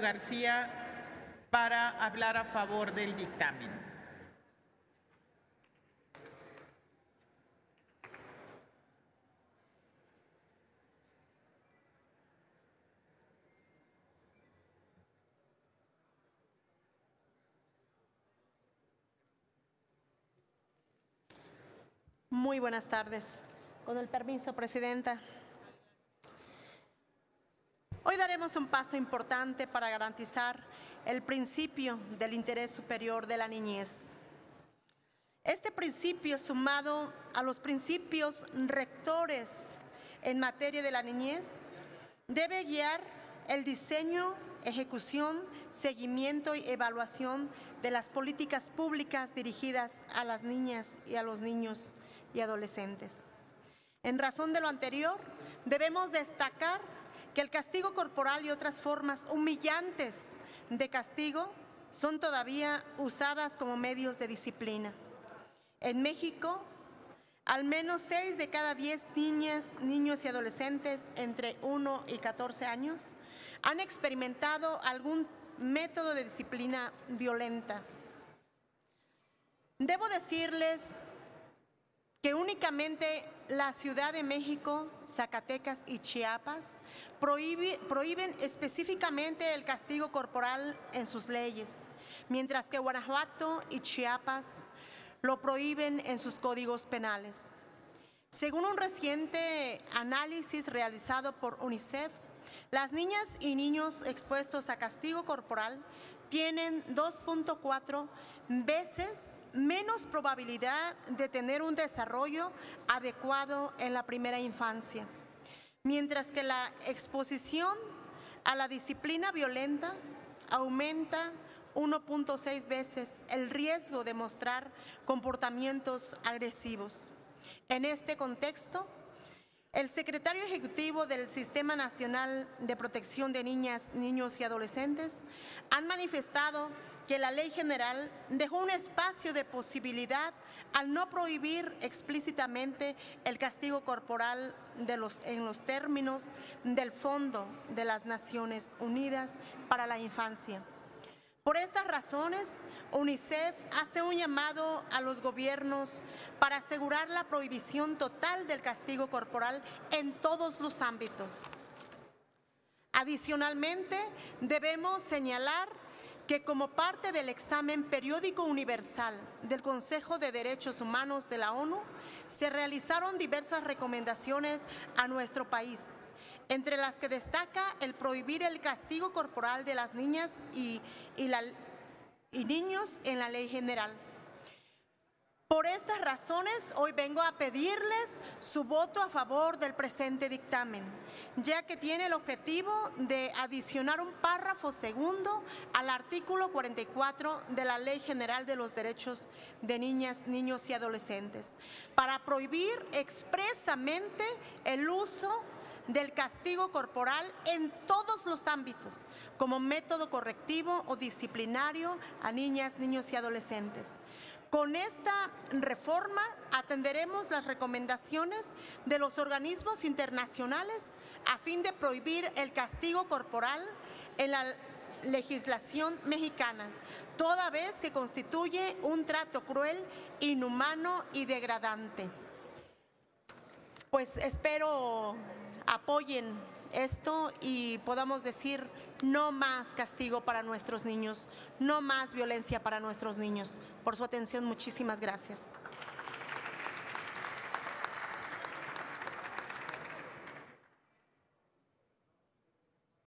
García para hablar a favor del dictamen. Muy buenas tardes. Con el permiso, Presidenta. Hoy daremos un paso importante para garantizar el principio del interés superior de la niñez. Este principio, sumado a los principios rectores en materia de la niñez, debe guiar el diseño, ejecución, seguimiento y evaluación de las políticas públicas dirigidas a las niñas y a los niños y adolescentes. En razón de lo anterior, debemos destacar que el castigo corporal y otras formas humillantes de castigo son todavía usadas como medios de disciplina. En México, al menos 6 de cada 10 niñas, niños y adolescentes entre 1 y 14 años han experimentado algún método de disciplina violenta. Debo decirles que únicamente la Ciudad de México, Zacatecas y Chiapas prohíben específicamente el castigo corporal en sus leyes, mientras que Guanajuato y Chiapas lo prohíben en sus códigos penales. Según un reciente análisis realizado por UNICEF, las niñas y niños expuestos a castigo corporal tienen 2.4 veces menos probabilidad de tener un desarrollo adecuado en la primera infancia, mientras que la exposición a la disciplina violenta aumenta 1.6 veces el riesgo de mostrar comportamientos agresivos. En este contexto, el secretario ejecutivo del Sistema Nacional de Protección de Niñas, Niños y Adolescentes han manifestado que la Ley General dejó un espacio de posibilidad al no prohibir explícitamente el castigo corporal en los términos del Fondo de las Naciones Unidas para la Infancia. Por estas razones, UNICEF hace un llamado a los gobiernos para asegurar la prohibición total del castigo corporal en todos los ámbitos. Adicionalmente, debemos señalar que como parte del examen periódico universal del Consejo de Derechos Humanos de la ONU, se realizaron diversas recomendaciones a nuestro país, entre las que destaca el prohibir el castigo corporal de las niñas y niños en la Ley General. Por estas razones, hoy vengo a pedirles su voto a favor del presente dictamen, ya que tiene el objetivo de adicionar un párrafo segundo al artículo 44 de la Ley General de los Derechos de Niñas, Niños y Adolescentes, para prohibir expresamente el uso del castigo corporal en todos los ámbitos, como método correctivo o disciplinario a niñas, niños y adolescentes. Con esta reforma atenderemos las recomendaciones de los organismos internacionales a fin de prohibir el castigo corporal en la legislación mexicana, toda vez que constituye un trato cruel, inhumano y degradante. Pues espero apoyen esto y podamos decir no más castigo para nuestros niños, no más violencia para nuestros niños. Por su atención, muchísimas gracias.